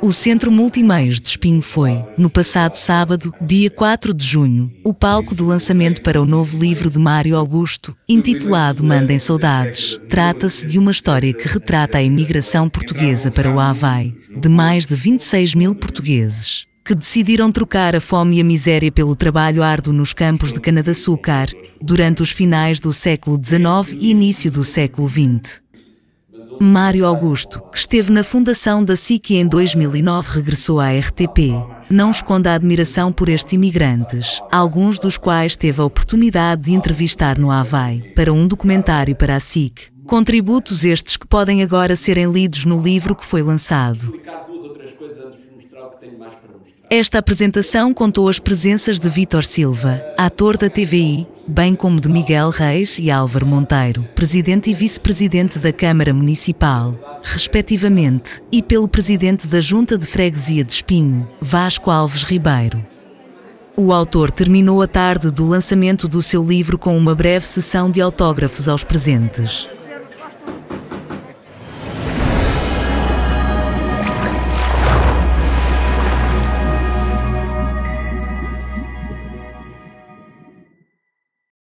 O Centro Multimeios de Espinho foi, no passado sábado, dia 4 de junho, o palco do lançamento para o novo livro de Mário Augusto, intitulado Mandem Saudades. Trata-se de uma história que retrata a imigração portuguesa para o Havai, de mais de 26 mil portugueses que decidiram trocar a fome e a miséria pelo trabalho árduo nos campos de cana-de-açúcar, durante os finais do século XIX e início do século XX. Mário Augusto, que esteve na fundação da SIC em 2009, regressou à RTP. Não esconde a admiração por estes imigrantes, alguns dos quais teve a oportunidade de entrevistar no Havai, para um documentário para a SIC. Contributos estes que podem agora serem lidos no livro que foi lançado. Esta apresentação contou as presenças de Vítor Silva, ator da TVI, bem como de Miguel Reis e Álvaro Monteiro, presidente e vice-presidente da Câmara Municipal, respectivamente, e pelo presidente da Junta de Freguesia de Espinho, Vasco Alves Ribeiro. O autor terminou a tarde do lançamento do seu livro com uma breve sessão de autógrafos aos presentes.